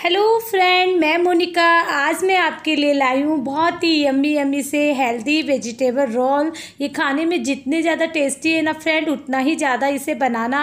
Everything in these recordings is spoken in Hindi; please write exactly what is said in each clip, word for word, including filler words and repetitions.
हेलो फ्रेंड, मैं मोनिका। आज मैं आपके लिए लाई हूँ बहुत ही यम्मी यम्मी से हेल्दी वेजिटेबल रोल। ये खाने में जितने ज़्यादा टेस्टी है ना फ्रेंड, उतना ही ज़्यादा इसे बनाना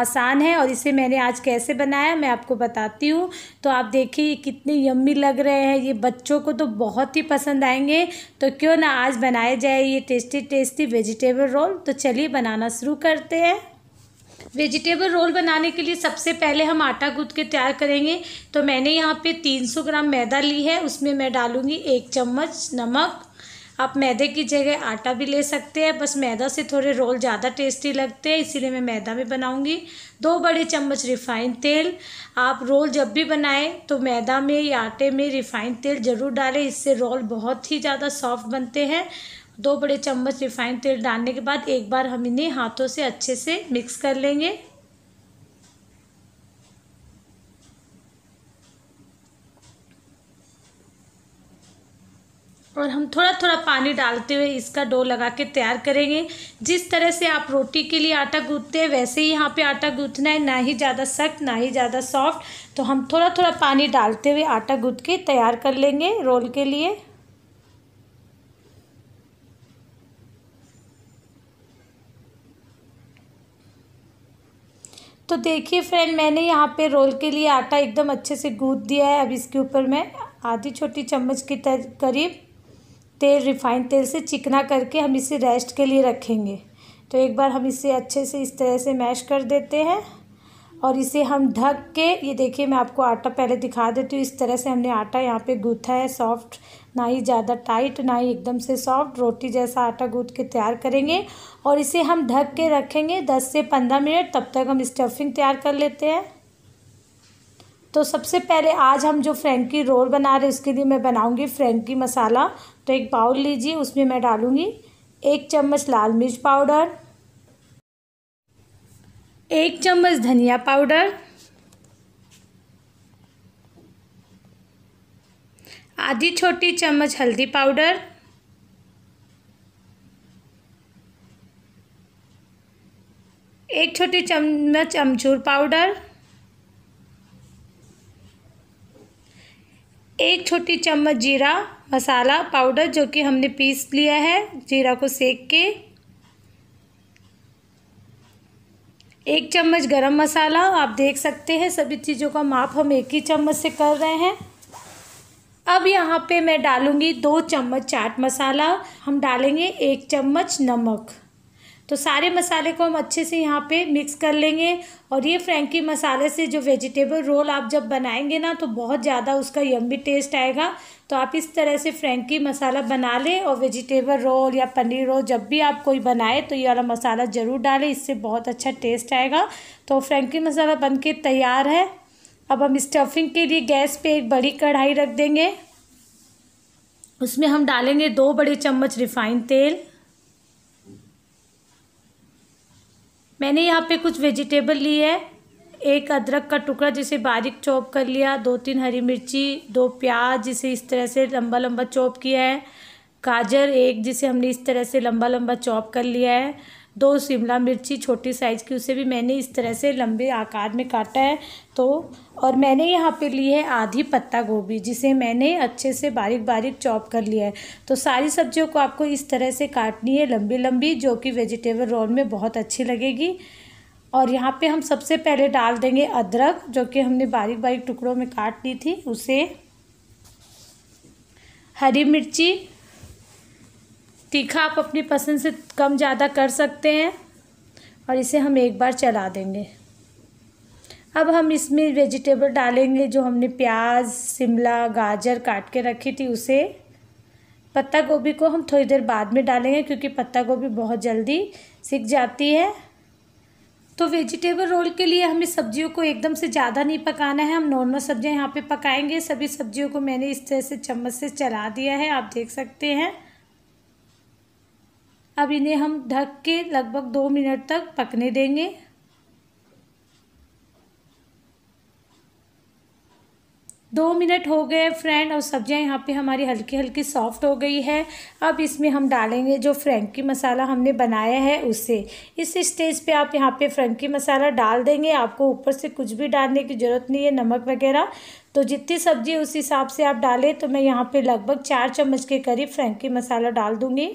आसान है। और इसे मैंने आज कैसे बनाया मैं आपको बताती हूँ। तो आप देखिए कितने यम्मी लग रहे हैं, ये बच्चों को तो बहुत ही पसंद आएंगे। तो क्यों ना आज बनाया जाए ये टेस्टी टेस्टी वेजिटेबल रोल। तो चलिए बनाना शुरू करते हैं। वेजिटेबल रोल बनाने के लिए सबसे पहले हम आटा गूँथ के तैयार करेंगे। तो मैंने यहाँ पे तीन सौ ग्राम मैदा ली है, उसमें मैं डालूँगी एक चम्मच नमक। आप मैदे की जगह आटा भी ले सकते हैं, बस मैदा से थोड़े रोल ज़्यादा टेस्टी लगते हैं, इसीलिए मैं मैदा में बनाऊँगी। दो बड़े चम्मच रिफाइंड तेल। आप रोल जब भी बनाएं तो मैदा में या आटे में रिफाइंड तेल ज़रूर डालें, इससे रोल बहुत ही ज़्यादा सॉफ्ट बनते हैं। दो बड़े चम्मच रिफाइंड तेल डालने के बाद एक बार हम इन्हें हाथों से अच्छे से मिक्स कर लेंगे। और हम थोड़ा थोड़ा पानी डालते हुए इसका डो लगा के तैयार करेंगे। जिस तरह से आप रोटी के लिए आटा गूँथते हैं वैसे ही यहाँ पे आटा गूँथना है, ना ही ज़्यादा सख्त ना ही ज़्यादा सॉफ्ट। तो हम थोड़ा थोड़ा पानी डालते हुए आटा गूँथ के तैयार कर लेंगे रोल के लिए। तो देखिए फ्रेंड, मैंने यहाँ पे रोल के लिए आटा एकदम अच्छे से गूँथ दिया है। अब इसके ऊपर मैं आधी छोटी चम्मच के करीब तेल, रिफाइंड तेल से चिकना करके हम इसे रेस्ट के लिए रखेंगे। तो एक बार हम इसे अच्छे से इस तरह से मैश कर देते हैं और इसे हम ढक के, ये देखिए मैं आपको आटा पहले दिखा देती हूँ। इस तरह से हमने आटा यहाँ पे गूँथा है, सॉफ्ट, ना ही ज़्यादा टाइट ना ही एकदम से सॉफ्ट, रोटी जैसा आटा गूँथ के तैयार करेंगे और इसे हम ढक के रखेंगे दस से पंद्रह मिनट। तब तक हम स्टफिंग तैयार कर लेते हैं। तो सबसे पहले आज हम जो फ्रेंकी रोल बना रहे हैं उसके लिए मैं बनाऊँगी फ्रेंकी मसाला। तो एक बाउल लीजिए, उसमें मैं डालूँगी एक चम्मच लाल मिर्च पाउडर, एक चम्मच धनिया पाउडर, आधी छोटी चम्मच हल्दी पाउडर, एक छोटी चम्मच अमचूर पाउडर, एक छोटी चम्मच जीरा मसाला पाउडर जो कि हमने पीस लिया है जीरा को सेक के, एक चम्मच गरम मसाला। आप देख सकते हैं सभी चीज़ों का माप हम एक ही चम्मच से कर रहे हैं। अब यहाँ पे मैं डालूँगी दो चम्मच चाट मसाला, हम डालेंगे एक चम्मच नमक। तो सारे मसाले को हम अच्छे से यहाँ पे मिक्स कर लेंगे। और ये फ्रेंकी मसाले से जो वेजिटेबल रोल आप जब बनाएंगे ना तो बहुत ज़्यादा उसका यम्मी टेस्ट आएगा। तो आप इस तरह से फ्रेंकी मसाला बना लें और वेजिटेबल रोल या पनीर रोल जब भी आप कोई बनाए तो ये वाला मसाला ज़रूर डालें, इससे बहुत अच्छा टेस्ट आएगा। तो फ्रेंकी मसाला बनके तैयार है। अब हम स्टफिंग के लिए गैस पे एक बड़ी कढ़ाई रख देंगे, उसमें हम डालेंगे दो बड़े चम्मच रिफाइंड तेल। मैंने यहाँ पे कुछ वेजिटेबल ली है, एक अदरक का टुकड़ा जिसे बारीक चॉप कर लिया, दो तीन हरी मिर्ची, दो प्याज जिसे इस तरह से लंबा लंबा चॉप किया है, गाजर एक जिसे हमने इस तरह से लंबा लंबा चॉप कर लिया है, दो शिमला मिर्ची छोटी साइज़ की, उसे भी मैंने इस तरह से लंबे आकार में काटा है। तो और मैंने यहाँ पे ली है आधी पत्ता गोभी जिसे मैंने अच्छे से बारीक बारीक चॉप कर लिया है। तो सारी सब्जियों को आपको इस तरह से काटनी है लंबी लंबी, जो कि वेजिटेबल रोल में बहुत अच्छी लगेगी। और यहाँ पे हम सबसे पहले डाल देंगे अदरक जो कि हमने बारीक बारीक टुकड़ों में काट ली थी उसे, हरी मिर्ची, तीखा आप अपनी पसंद से कम ज़्यादा कर सकते हैं, और इसे हम एक बार चला देंगे। अब हम इसमें वेजिटेबल डालेंगे जो हमने प्याज, शिमला, गाजर काट के रखी थी उसे, पत्ता गोभी को हम थोड़ी देर बाद में डालेंगे क्योंकि पत्ता गोभी बहुत जल्दी सिक जाती है। तो वेजिटेबल रोल के लिए हमें सब्जियों को एकदम से ज़्यादा नहीं पकाना है, हम नॉर्मल सब्जियाँ यहाँ पे पकाएंगे। सभी सब्जियों को मैंने इस तरह से चम्मच से चला दिया है, आप देख सकते हैं। अब इन्हें हम ढक के लगभग दो मिनट तक पकने देंगे। दो मिनट हो गए फ्रेंड और सब्जियां यहाँ पे हमारी हल्की हल्की सॉफ्ट हो गई है। अब इसमें हम डालेंगे जो फ्रेंकी मसाला हमने बनाया है उसे। इस स्टेज पे आप यहाँ पे फ्रेंकी मसाला डाल देंगे, आपको ऊपर से कुछ भी डालने की ज़रूरत नहीं है, नमक वगैरह तो जितनी सब्जी उस हिसाब से आप डालें। तो मैं यहाँ पे लगभग चार चम्मच के करीब फ्रेंकी मसाला डाल दूँगी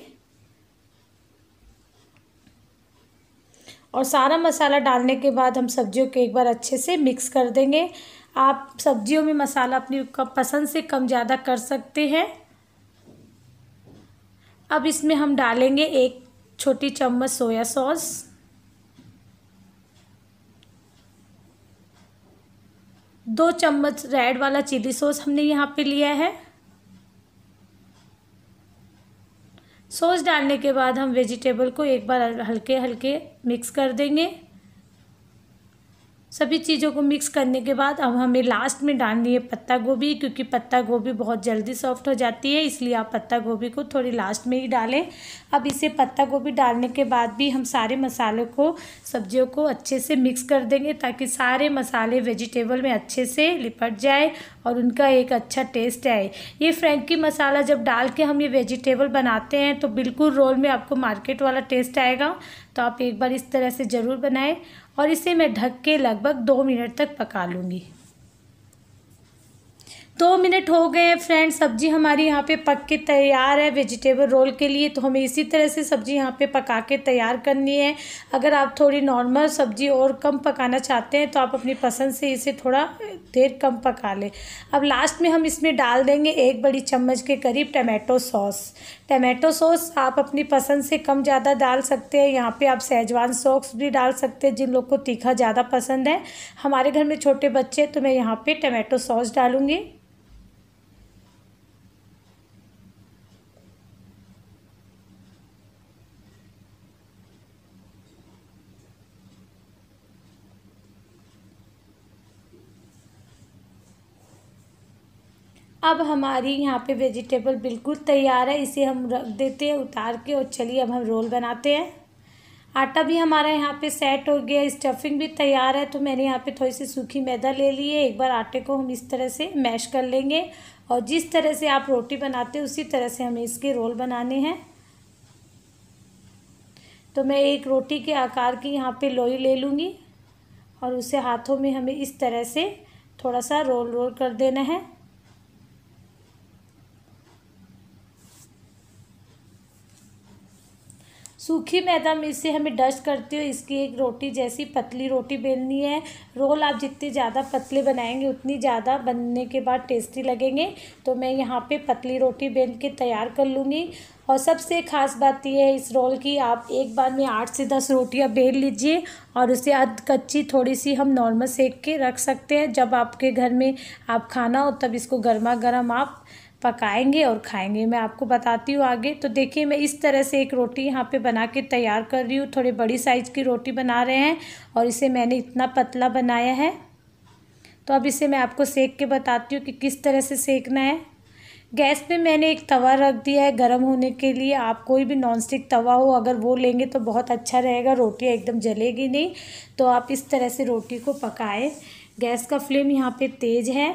और सारा मसाला डालने के बाद हम सब्जियों को एक बार अच्छे से मिक्स कर देंगे। आप सब्जियों में मसाला अपनी पसंद से कम ज़्यादा कर सकते हैं। अब इसमें हम डालेंगे एक छोटी चम्मच सोया सॉस, दो चम्मच रेड वाला चिली सॉस हमने यहाँ पे लिया है। सॉस डालने के बाद हम वेजिटेबल को एक बार हल्के हल्के मिक्स कर देंगे। सभी चीज़ों को मिक्स करने के बाद अब हमें लास्ट में डालनी है पत्ता गोभी, क्योंकि पत्ता गोभी बहुत जल्दी सॉफ्ट हो जाती है, इसलिए आप पत्ता गोभी को थोड़ी लास्ट में ही डालें। अब इसे पत्ता गोभी डालने के बाद भी हम सारे मसालों को, सब्जियों को अच्छे से मिक्स कर देंगे ताकि सारे मसाले वेजिटेबल में अच्छे से लिपट जाए और उनका एक अच्छा टेस्ट आए। ये फ्रेंकी मसाला जब डाल के हम ये वेजिटेबल बनाते हैं तो बिल्कुल रोल में आपको मार्केट वाला टेस्ट आएगा। तो आप एक बार इस तरह से ज़रूर बनाएं और इसे मैं ढक के लगभग दो मिनट तक पका लूँगी। दो मिनट हो गए हैं फ्रेंड, सब्ज़ी हमारी यहाँ पे पक के तैयार है वेजिटेबल रोल के लिए। तो हमें इसी तरह से सब्ज़ी यहाँ पे पका के तैयार करनी है। अगर आप थोड़ी नॉर्मल सब्ज़ी और कम पकाना चाहते हैं तो आप अपनी पसंद से इसे थोड़ा देर कम पका लें। अब लास्ट में हम इसमें डाल देंगे एक बड़ी चम्मच के करीब टमाटो सॉस। टमाटो सॉस आप अपनी पसंद से कम ज़्यादा डाल सकते हैं। यहाँ पे आप शेजवान सॉस भी डाल सकते हैं जिन लोग को तीखा ज़्यादा पसंद है। हमारे घर में छोटे बच्चे तो मैं यहाँ पे टमाटो सॉस डालूँगी। अब हमारी यहाँ पे वेजिटेबल बिल्कुल तैयार है, इसे हम रख देते हैं उतार के और चलिए अब हम रोल बनाते हैं। आटा भी हमारा यहाँ पे सेट हो गया, स्टफिंग भी तैयार है। तो मैंने यहाँ पे थोड़ी सी सूखी मैदा ले ली है। एक बार आटे को हम इस तरह से मैश कर लेंगे और जिस तरह से आप रोटी बनाते हैं उसी तरह से हमें इसके रोल बनाने हैं। तो मैं एक रोटी के आकार की यहाँ पर लोई ले लूँगी और उसे हाथों में हमें इस तरह से थोड़ा सा रोल रोल कर देना है। सूखी मैदा में से हमें डस्ट करते हुए इसकी एक रोटी जैसी पतली रोटी बेलनी है। रोल आप जितने ज़्यादा पतले बनाएंगे उतनी ज़्यादा बनने के बाद टेस्टी लगेंगे। तो मैं यहाँ पे पतली रोटी बेल के तैयार कर लूँगी। और सबसे ख़ास बात यह है इस रोल की, आप एक बार में आठ से दस रोटियां बेल लीजिए और उसे अध कच्ची थोड़ी सी हम नॉर्मल सेक के रख सकते हैं। जब आपके घर में आप खाना हो तब इसको गर्मा गर्म आप पकाएंगे और खाएंगे। मैं आपको बताती हूँ आगे। तो देखिए मैं इस तरह से एक रोटी यहाँ पे बना के तैयार कर रही हूँ। थोड़ी बड़ी साइज़ की रोटी बना रहे हैं और इसे मैंने इतना पतला बनाया है। तो अब इसे मैं आपको सेक के बताती हूँ कि किस तरह से सेकना है। गैस पे मैंने एक तवा रख दिया है गर्म होने के लिए। आप कोई भी नॉनस्टिक तवा हो अगर वो लेंगे तो बहुत अच्छा रहेगा, रोटियाँ एकदम जलेगी नहीं। तो आप इस तरह से रोटी को पकाएँ। गैस का फ्लेम यहाँ पर तेज़ है।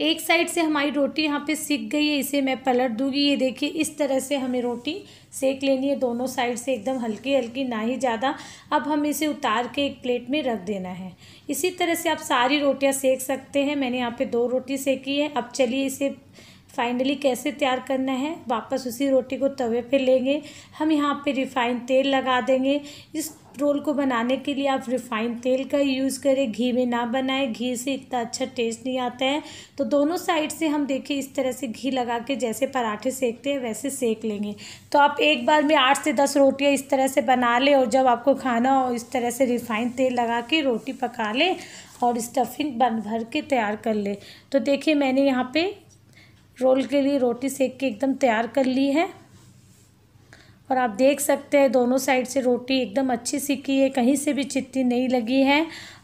एक साइड से हमारी रोटी यहाँ पे सिक गई है, इसे मैं पलट दूंगी। ये देखिए इस तरह से हमें रोटी सेक लेनी है दोनों साइड से, एकदम हल्की हल्की, ना ही ज़्यादा। अब हम इसे उतार के एक प्लेट में रख देना है। इसी तरह से आप सारी रोटियाँ सेक सकते हैं। मैंने यहाँ पे दो रोटी सेकी है। अब चलिए इसे फाइनली कैसे तैयार करना है। वापस उसी रोटी को तवे पे लेंगे। हम यहाँ पे रिफ़ाइंड तेल लगा देंगे। इस रोल को बनाने के लिए आप रिफ़ाइंड तेल का यूज़ करें, घी में ना बनाएं, घी से इतना अच्छा टेस्ट नहीं आता है। तो दोनों साइड से हम देखिए इस तरह से घी लगा के जैसे पराठे सेकते हैं वैसे सेक लेंगे। तो आप एक बार में आठ से दस रोटियां इस तरह से बना लें और जब आपको खाना हो इस तरह से रिफ़ाइंड तेल लगा के रोटी पका लें और स्टफिंग बन भर के तैयार कर लें। तो देखिए मैंने यहाँ पर रोल के लिए रोटी सेक के एकदम तैयार कर ली है और आप देख सकते हैं दोनों साइड से रोटी एकदम अच्छी सिकी है, कहीं से भी चित्ती नहीं लगी है।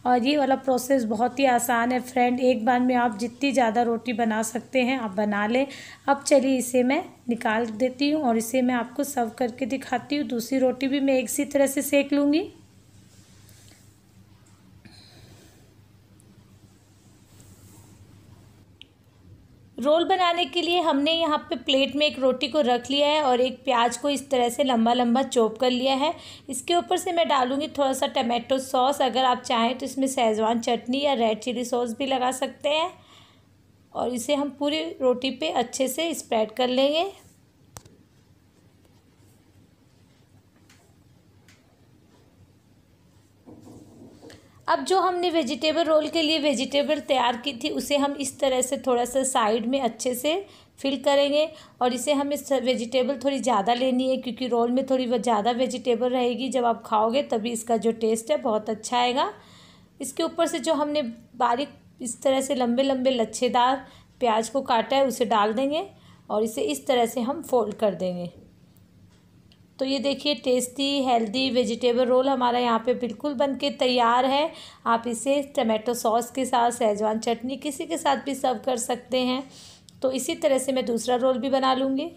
और ये वाला प्रोसेस बहुत ही आसान है फ्रेंड, एक बार में आप जितनी ज़्यादा रोटी बना सकते हैं आप बना लें। अब चलिए इसे मैं निकाल देती हूँ और इसे मैं आपको सर्व करके दिखाती हूँ। दूसरी रोटी भी मैं इसी तरह से सेक लूँगी। रोल बनाने के लिए हमने यहाँ पे प्लेट में एक रोटी को रख लिया है और एक प्याज को इस तरह से लंबा लंबा चॉप कर लिया है। इसके ऊपर से मैं डालूँगी थोड़ा सा टमाटो सॉस। अगर आप चाहें तो इसमें शेजवान चटनी या रेड चिली सॉस भी लगा सकते हैं और इसे हम पूरी रोटी पे अच्छे से स्प्रेड कर लेंगे। अब जो हमने वेजिटेबल रोल के लिए वेजिटेबल तैयार की थी उसे हम इस तरह से थोड़ा सा साइड में अच्छे से फिल करेंगे और इसे हमें वेजिटेबल थोड़ी ज़्यादा लेनी है क्योंकि रोल में थोड़ी ज़्यादा वेजिटेबल रहेगी। जब आप खाओगे तभी इसका जो टेस्ट है बहुत अच्छा आएगा। इसके ऊपर से जो हमने बारीक इस तरह से लंबे लंबे लच्छेदार प्याज को काटा है उसे डाल देंगे और इसे इस तरह से हम फोल्ड कर देंगे। तो ये देखिए टेस्टी हेल्दी वेजिटेबल रोल हमारा यहाँ पे बिल्कुल बनके तैयार है। आप इसे टमाटो सॉस के साथ, शेजवान चटनी, किसी के साथ भी सर्व कर सकते हैं। तो इसी तरह से मैं दूसरा रोल भी बना लूँगी।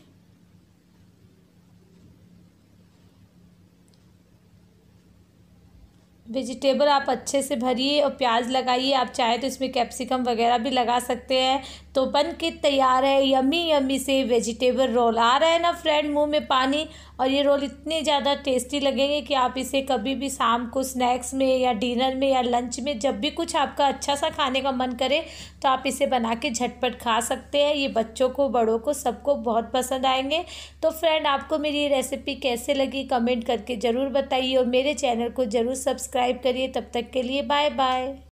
वेजिटेबल आप अच्छे से भरिए और प्याज लगाइए। आप चाहे तो इसमें कैप्सिकम वगैरह भी लगा सकते हैं। तो बन के तैयार है यम्मी यम्मी से वेजिटेबल रोल। आ रहा है ना फ्रेंड मुंह में पानी। और ये रोल इतने ज़्यादा टेस्टी लगेंगे कि आप इसे कभी भी शाम को स्नैक्स में या डिनर में या लंच में, जब भी कुछ आपका अच्छा सा खाने का मन करे तो आप इसे बना के झटपट खा सकते हैं। ये बच्चों को, बड़ों को, सबको बहुत पसंद आएंगे। तो फ्रेंड आपको मेरी ये रेसिपी कैसे लगी कमेंट करके ज़रूर बताइए और मेरे चैनल को ज़रूर सब्सक्राइब करिए। तब तक के लिए बाय बाय।